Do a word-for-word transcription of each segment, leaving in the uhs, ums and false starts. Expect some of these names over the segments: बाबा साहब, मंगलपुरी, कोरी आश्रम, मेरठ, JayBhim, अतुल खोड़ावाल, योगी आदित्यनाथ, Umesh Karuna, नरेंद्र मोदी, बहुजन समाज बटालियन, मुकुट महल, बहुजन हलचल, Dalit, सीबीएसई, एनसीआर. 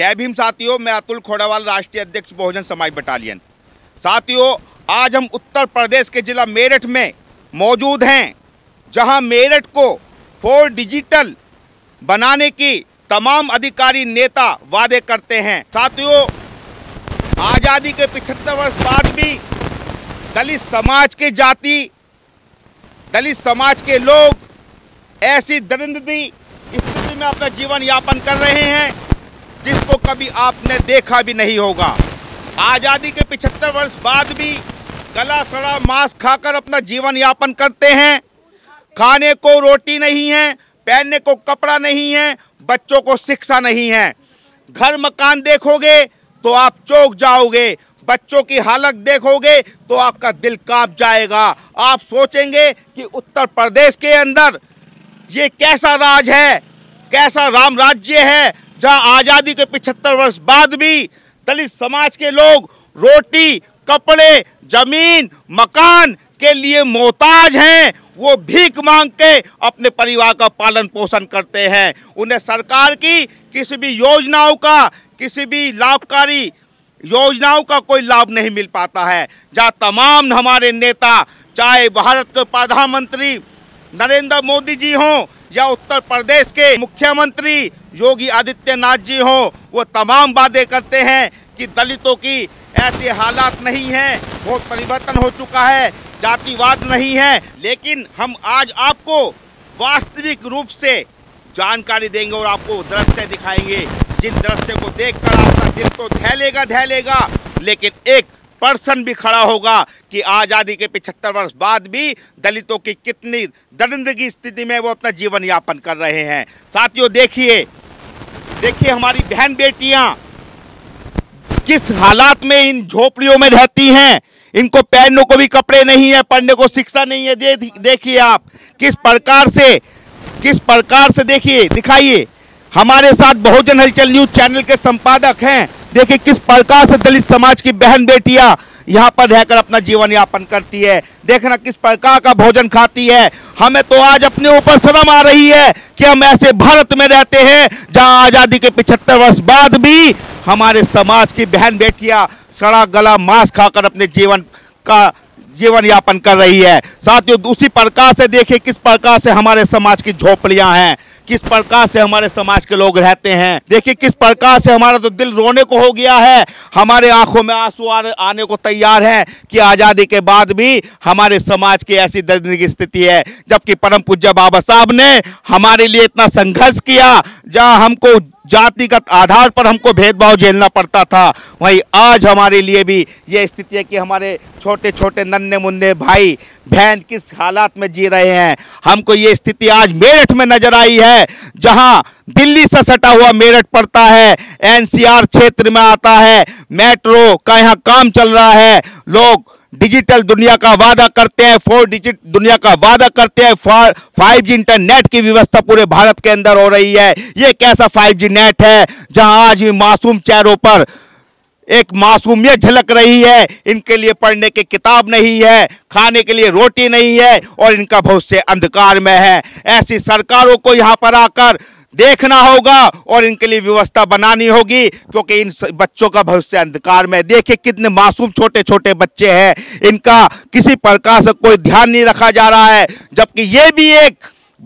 जय भीम साथियों, मैं अतुल खोड़ावाल, राष्ट्रीय अध्यक्ष बहुजन समाज बटालियन। साथियों, आज हम उत्तर प्रदेश के ज़िला मेरठ में मौजूद हैं, जहां मेरठ को फोर डिजिटल बनाने की तमाम अधिकारी नेता वादे करते हैं। साथियों, आज़ादी के पचहत्तर वर्ष बाद भी दलित समाज के जाति दलित समाज के लोग ऐसी दरिंदगी स्थिति में अपना जीवन यापन कर रहे हैं जिसको कभी आपने देखा भी नहीं होगा। आज़ादी के पचहत्तर वर्ष बाद भी गला सड़ा मांस खाकर अपना जीवन यापन करते हैं। खाने को रोटी नहीं है, पहनने को कपड़ा नहीं है, बच्चों को शिक्षा नहीं है। घर मकान देखोगे तो आप चौंक जाओगे, बच्चों की हालत देखोगे तो आपका दिल कांप जाएगा। आप सोचेंगे कि उत्तर प्रदेश के अंदर ये कैसा राज है, कैसा राम राज्य है, जहाँ आज़ादी के पचहत्तर वर्ष बाद भी दलित समाज के लोग रोटी, कपड़े, जमीन, मकान के लिए मोहताज हैं। वो भीख मांग के अपने परिवार का पालन पोषण करते हैं। उन्हें सरकार की किसी भी योजनाओं का, किसी भी लाभकारी योजनाओं का कोई लाभ नहीं मिल पाता है। जहाँ तमाम हमारे नेता, चाहे भारत के प्रधानमंत्री नरेंद्र मोदी जी हों या उत्तर प्रदेश के मुख्यमंत्री योगी आदित्यनाथ जी हों, वो तमाम वादे करते हैं कि दलितों की ऐसे हालात नहीं हैं, बहुत परिवर्तन हो चुका है, जातिवाद नहीं है। लेकिन हम आज आपको वास्तविक रूप से जानकारी देंगे और आपको दृश्य दिखाएंगे, जिन दृश्य को देखकर आपका दिल तो दहलेगा दहलेगा, लेकिन एक पर्सन भी खड़ा होगा कि आज़ादी के पचहत्तर वर्ष बाद भी दलितों की कितनी दरिंदगी स्थिति में वो अपना जीवन यापन कर रहे हैं। साथियों, देखिए देखिए हमारी बहन बेटियां किस हालात में इन झोपड़ियों में रहती हैं। इनको पहनने को भी कपड़े नहीं है, पढ़ने को शिक्षा नहीं है। दे, देखिए आप किस प्रकार से किस प्रकार से देखिए दिखाइए। हमारे साथ बहुजन हलचल न्यूज चैनल के संपादक हैं। देखिए किस प्रकार से दलित समाज की बहन बेटियां यहाँ पर रहकर अपना जीवन यापन करती है। देखना किस प्रकार का भोजन खाती है। हमें तो आज अपने ऊपर शर्म आ रही है कि हम ऐसे भारत में रहते हैं जहाँ आज़ादी के पचहत्तर वर्ष बाद भी हमारे समाज की बहन बेटियां सड़ा गला मांस खाकर अपने जीवन का जीवन यापन कर रही है। साथियों, उसी प्रकार से देखिए किस प्रकार से हमारे समाज की झोपड़ियां हैं, किस प्रकार से हमारे समाज के लोग रहते हैं। देखिए किस प्रकार से हमारा तो दिल रोने को हो गया है, हमारे आंखों में आंसू आने को तैयार हैं कि आज़ादी के बाद भी हमारे समाज की ऐसी दर्दनाक स्थिति है। जबकि परम पूज्य बाबा साहब ने हमारे लिए इतना संघर्ष किया, जहाँ हमको जातिगत आधार पर हमको भेदभाव झेलना पड़ता था, वहीं आज हमारे लिए भी ये स्थिति है कि हमारे छोटे छोटे नन्हे मुन्ने भाई बहन किस हालात में जी रहे हैं। हमको ये स्थिति आज मेरठ में नजर आई है, जहां दिल्ली से सटा हुआ मेरठ पड़ता है, एनसीआर क्षेत्र में आता है, मेट्रो का यहाँ काम चल रहा है। लोग डिजिटल दुनिया का वादा करते हैं, फोर डिजिट दुनिया का वादा करते हैं। फाइव जी इंटरनेट की व्यवस्था पूरे भारत के अंदर हो रही है। ये कैसा फाइव जी नेट है जहां आज भी मासूम चेहरों पर एक मासूमियत झलक रही है। इनके लिए पढ़ने की किताब नहीं है, खाने के लिए रोटी नहीं है और इनका भविष्य अंधकार में है। ऐसी सरकारों को यहाँ पर आकर देखना होगा और इनके लिए व्यवस्था बनानी होगी, क्योंकि इन बच्चों का भविष्य अंधकार में। देखिए कितने मासूम छोटे छोटे बच्चे हैं, इनका किसी प्रकार से कोई ध्यान नहीं रखा जा रहा है। जबकि ये भी एक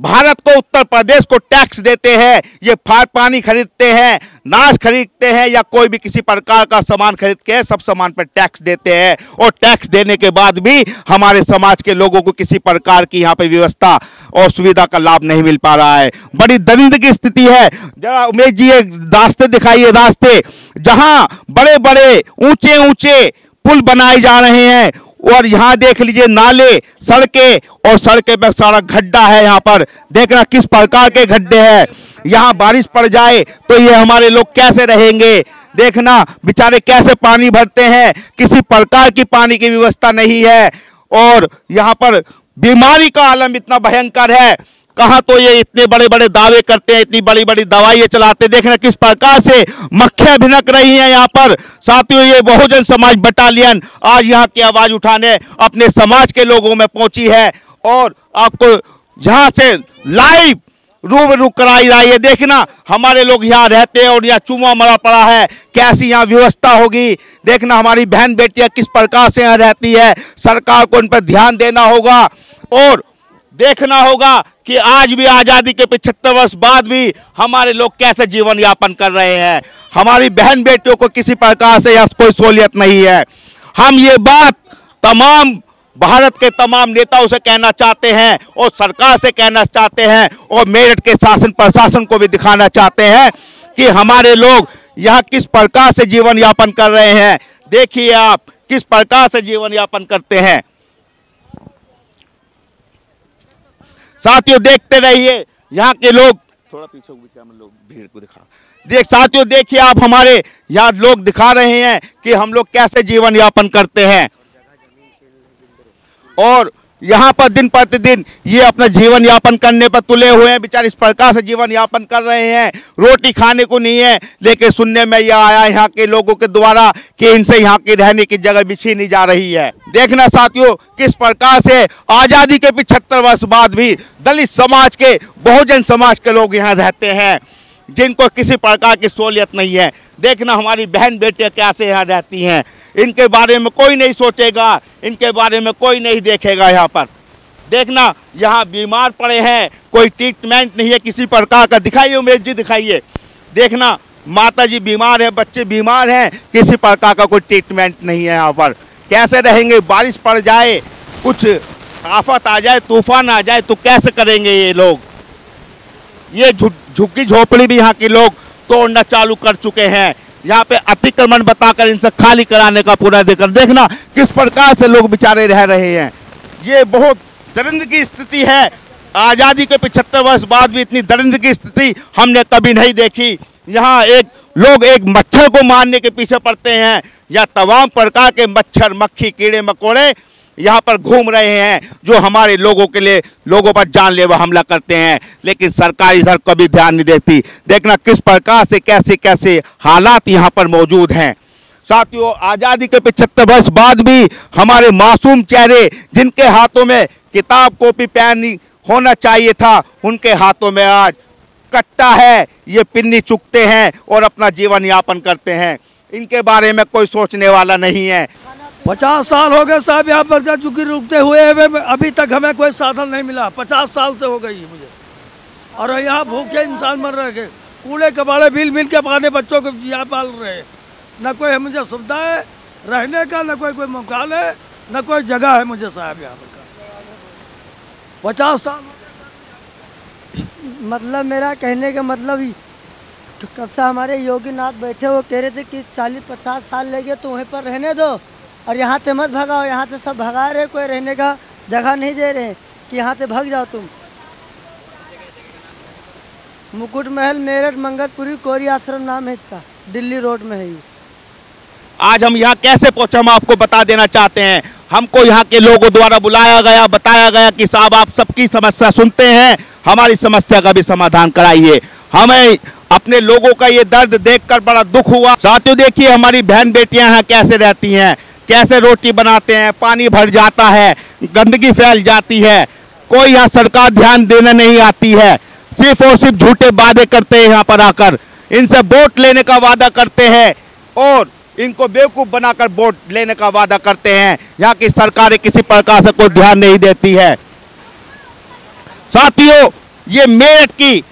भारत को, उत्तर प्रदेश को टैक्स देते हैं, ये फाड़ पानी खरीदते हैं, नाश खरीदते हैं या कोई भी किसी प्रकार का सामान खरीद के सब सामान पर टैक्स देते हैं। और टैक्स देने के बाद भी हमारे समाज के लोगों को किसी प्रकार की यहाँ पे व्यवस्था और सुविधा का लाभ नहीं मिल पा रहा है। बड़ी दरिंदगी स्थिति है। जरा उमेश जी ये रास्ते दिखाइए, रास्ते जहाँ बड़े बड़े ऊँचे ऊँचे पुल बनाए जा रहे हैं और यहाँ देख लीजिए नाले, सड़कें और सड़कें पर सारा गड्ढा है। यहाँ पर देखना किस प्रकार के गड्ढे हैं। यहाँ बारिश पड़ जाए तो ये हमारे लोग कैसे रहेंगे, देखना बेचारे कैसे पानी भरते हैं। किसी प्रकार की पानी की व्यवस्था नहीं है और यहाँ पर बीमारी का आलम इतना भयंकर है। कहाँ तो ये इतने बड़े बड़े दावे करते हैं, इतनी बड़ी बड़ी दवाइयाँ चलाते हैं। देखना किस प्रकार से मक्खियाँ भिनक रही हैं यहाँ पर। साथियों, ये बहुजन समाज बटालियन आज यहाँ की आवाज़ उठाने अपने समाज के लोगों में पहुँची है और आपको यहाँ से लाइव रूब रूक कराई रहा है। देखना हमारे लोग यहाँ रहते हैं और यहाँ चूमा मरा पड़ा है, कैसी यहाँ व्यवस्था होगी। देखना हमारी बहन बेटियाँ किस प्रकार से यहाँ रहती है, सरकार को इन पर ध्यान देना होगा। और देखना होगा कि आज भी आज़ादी के पचहत्तर वर्ष बाद भी हमारे लोग कैसे जीवन यापन कर रहे हैं। हमारी बहन बेटियों को किसी प्रकार से यहाँ कोई सहूलियत नहीं है। हम ये बात तमाम भारत के तमाम नेताओं से कहना चाहते हैं और सरकार से कहना चाहते हैं और मेरठ के शासन प्रशासन को भी दिखाना चाहते हैं कि हमारे लोग यहाँ किस प्रकार से जीवन यापन कर रहे हैं। देखिए आप किस प्रकार से जीवन यापन करते हैं। साथियों देखते रहिए यहाँ के लोग, थोड़ा पीछे हो गया, हम लोग भीड़ को दिखा देख। साथियों देखिए आप, हमारे यहाँ लोग दिखा रहे हैं कि हम लोग कैसे जीवन यापन करते हैं और यहाँ पर दिन प्रतिदिन ये अपना जीवन यापन करने पर तुले हुए हैं। बेचारे इस प्रकार से जीवन यापन कर रहे हैं, रोटी खाने को नहीं है। लेकिन सुनने में यह आया यहाँ के लोगों के द्वारा कि इनसे यहाँ के रहने की जगह बिछी नहीं जा रही है। देखना साथियों किस प्रकार से आज़ादी के पचहत्तर वर्ष बाद भी दलित समाज के बहुजन समाज के लोग यहाँ रहते हैं, जिनको किसी प्रकार की सहूलियत नहीं है। देखना हमारी बहन बेटियाँ कैसे यहाँ रहती हैं, इनके बारे में कोई नहीं सोचेगा, इनके बारे में कोई नहीं देखेगा। यहाँ पर देखना यहाँ बीमार पड़े हैं, कोई ट्रीटमेंट नहीं है किसी प्रकार का। दिखाइए उमेश जी, दिखाइए। देखना माता जी बीमार है, बच्चे बीमार हैं, किसी प्रकार का कोई ट्रीटमेंट नहीं है। यहाँ पर कैसे रहेंगे? बारिश पड़ जाए, कुछ आफत आ जाए, तूफान आ जाए तो कैसे करेंगे ये लोग? ये झुग्गी झोपड़ी भी यहाँ के लोग तोड़ना चालू कर चुके हैं। यहाँ पे अतिक्रमण बताकर इनसे खाली कराने का पूरा देकर देखना किस प्रकार से लोग बेचारे रह रहे हैं। ये बहुत दरिंदगी की स्थिति है। आज़ादी के पचहत्तर वर्ष बाद भी इतनी दरिंदगी की स्थिति हमने कभी नहीं देखी। यहाँ एक लोग एक मच्छर को मारने के पीछे पड़ते हैं। या तमाम प्रकार के मच्छर मक्खी कीड़े मकोड़े यहाँ पर घूम रहे हैं, जो हमारे लोगों के लिए लोगों पर जानलेवा हमला करते हैं। लेकिन सरकार इधर कभी ध्यान नहीं देती। देखना किस प्रकार से कैसे कैसे हालात यहाँ पर मौजूद हैं। साथियों आज़ादी के पचहत्तर वर्ष बाद भी हमारे मासूम चेहरे, जिनके हाथों में किताब कॉपी पेन होना चाहिए था, उनके हाथों में आज कट्टा है, ये पिन्नी चुकते हैं और अपना जीवन यापन करते हैं। इनके बारे में कोई सोचने वाला नहीं है। पचास साल हो गए साहब यहाँ पर जा चुकी रुकते हुए, अभी तक हमें कोई साधन नहीं मिला। पचास साल से हो गई है मुझे, और यहाँ भूखे इंसान मर रहे हैं। कूड़े कबाड़े बिल बिल के पाने बच्चों को यहाँ पाल रहे हैं। न कोई मुझे सुविधा है रहने का, न कोई कोई मकान है, न कोई जगह है मुझे साहब यहाँ पर। पचास साल मतलब मेरा कहने का मतलब कब से हमारे योगी नाथ बैठे वो कह रहे थे कि चालीस पचास साल ले गए तो वहीं पर रहने दो और यहाँ से मत भगाओ। यहाँ से सब भगा रहे, कोई रहने का जगह नहीं दे रहे कि यहाँ से भाग जाओ तुम। मुकुट महल मेरठ मंगलपुरी कोरी आश्रम नाम है इसका, दिल्ली रोड में है ये। आज हम यहाँ कैसे पहुँचे हम आपको बता देना चाहते हैं। हमको यहाँ के लोगों द्वारा बुलाया गया, बताया गया कि साहब आप सबकी समस्या सुनते हैं, हमारी समस्या का भी समाधान कराइए। हमें अपने लोगों का ये दर्द देखकर बड़ा दुख हुआ। साथियों देखिए हमारी बहन बेटियाँ यहाँ कैसे रहती हैं, कैसे रोटी बनाते हैं, पानी भर जाता है, गंदगी फैल जाती है। कोई यहाँ सरकार ध्यान देने नहीं आती है। सिर्फ और सिर्फ झूठे वादे करते हैं। यहाँ पर आकर इनसे वोट लेने का वादा करते हैं और इनको बेवकूफ़ बनाकर वोट लेने का वादा करते हैं। यहाँ की सरकारें किसी प्रकार से कोई ध्यान नहीं देती है। साथियों ये मेरठ की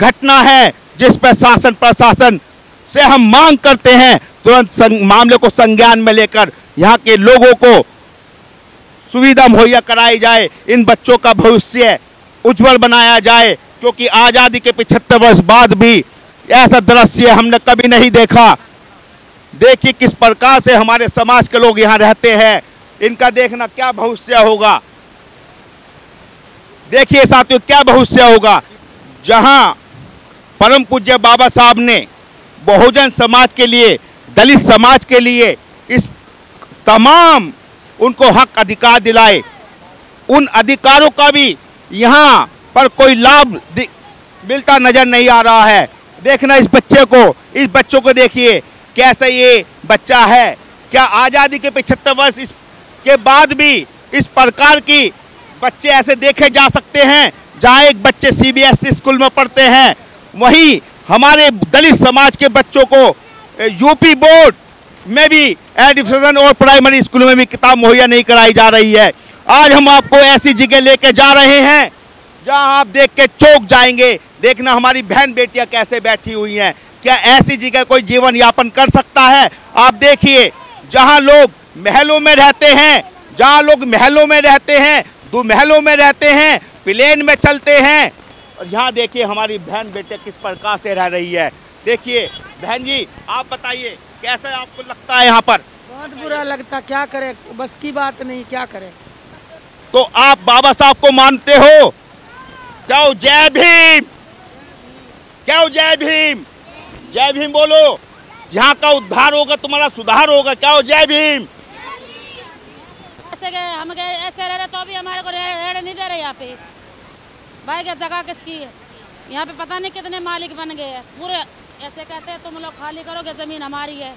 घटना है, जिस पर शासन प्रशासन से हम मांग करते हैं तुरंत मामले को संज्ञान में लेकर यहाँ के लोगों को सुविधा मुहैया कराई जाए। इन बच्चों का भविष्य उज्जवल बनाया जाए, क्योंकि आज़ादी के पचहत्तर वर्ष बाद भी ऐसा दृश्य हमने कभी नहीं देखा। देखिए किस प्रकार से हमारे समाज के लोग यहाँ रहते हैं, इनका देखना क्या भविष्य होगा। देखिए साथियों क्या भविष्य होगा। जहाँ परम पूज्य बाबा साहब ने बहुजन समाज के लिए, दलित समाज के लिए इस तमाम उनको हक अधिकार दिलाए, उन अधिकारों का भी यहाँ पर कोई लाभ मिलता नज़र नहीं आ रहा है। देखना इस बच्चे को, इस बच्चों को देखिए कैसे ये बच्चा है। क्या आज़ादी के पचहत्तर वर्ष इस के बाद भी इस प्रकार की बच्चे ऐसे देखे जा सकते हैं? जहाँ एक बच्चे सीबीएसई स्कूल में पढ़ते हैं, वहीं हमारे दलित समाज के बच्चों को यूपी बोर्ड में भी एडिफिशन और प्राइमरी स्कूल में भी किताब मुहैया नहीं कराई जा रही है। आज हम आपको ऐसी जगह लेके जा रहे हैं जहाँ आप देख के चौंक जाएंगे। देखना हमारी बहन बेटियाँ कैसे बैठी हुई हैं, क्या ऐसी जगह कोई जीवन यापन कर सकता है? आप देखिए, जहाँ लोग महलों में रहते हैं, जहाँ लोग महलों में रहते हैं, दो महलों में रहते हैं, प्लेन में चलते हैं, और यहाँ देखिए हमारी बहन बेटियाँ किस प्रकार से रह रही है। देखिए बहन जी, आप बताइए कैसा आपको लगता है यहाँ पर? बहुत बुरा लगता, क्या करे, बस की बात नहीं, क्या करे। तो आप बाबा साहब को मानते हो? जाओ जय भीम, क्या जय भीम, जय भीम बोलो। यहाँ का उद्धार होगा, तुम्हारा सुधार होगा। क्या जय भीम। ऐसे गए हम, गए ऐसे रह रहे तो भी हमारे को रहने नहीं दे रहे यहाँ पे। भाई क्या जगह किसकी है यहाँ पे? पता नहीं कितने मालिक बन गए हैं पूरे। ऐसे कहते हैं तुम लोग खाली करोगे, जमीन हमारी है।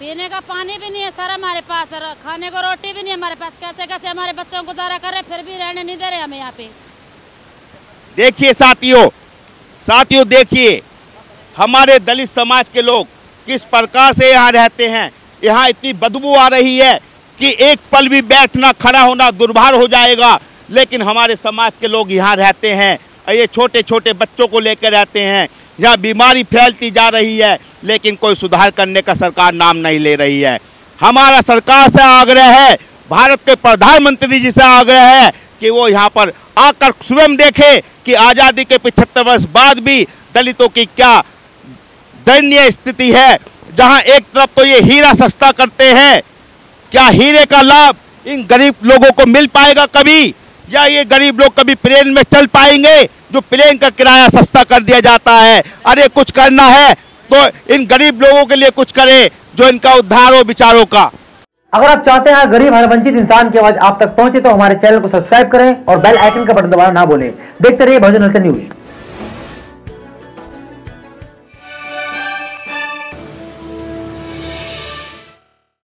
पीने का पानी भी नहीं है सर हमारे पास, खाने को रोटी भी नहीं हमारे पास। कैसे कैसे हमारे बच्चों को गुजारा कर रहे, फिर भी रहने नहीं दे रहे हमें यहाँ पे। देखिए साथियों, साथियों देखिए हमारे दलित समाज के लोग किस प्रकार से यहाँ रहते हैं। यहाँ इतनी बदबू आ रही है कि एक पल भी बैठना खड़ा होना दुर्भार हो जाएगा, लेकिन हमारे समाज के लोग यहाँ रहते हैं। ये छोटे छोटे बच्चों को लेकर रहते हैं। यहाँ बीमारी फैलती जा रही है, लेकिन कोई सुधार करने का सरकार नाम नहीं ले रही है। हमारा सरकार से आग्रह है, भारत के प्रधानमंत्री जी से आग्रह है कि वो यहाँ पर आकर स्वयं देखें कि आज़ादी के पचहत्तर वर्ष बाद भी दलितों की क्या दयनीय स्थिति है। जहाँ एक तरफ तो ये हीरा सस्ता करते हैं, क्या हीरे का लाभ इन गरीब लोगों को मिल पाएगा कभी? या ये गरीब लोग कभी प्लेन में चल पाएंगे? जो प्लेन का किराया सस्ता कर दिया जाता है। अरे कुछ करना है तो इन गरीब लोगों के लिए कुछ करें, जो इनका उद्धार हो विचारों का। अगर आप चाहते हैं गरीब हर वंचित इंसान की आवाज आप तक पहुंचे, तो हमारे चैनल को सब्सक्राइब करें और बेल आइकन का बटन दबाना ना भूलें। देखते रहिए बहुजन हलचल न्यूज।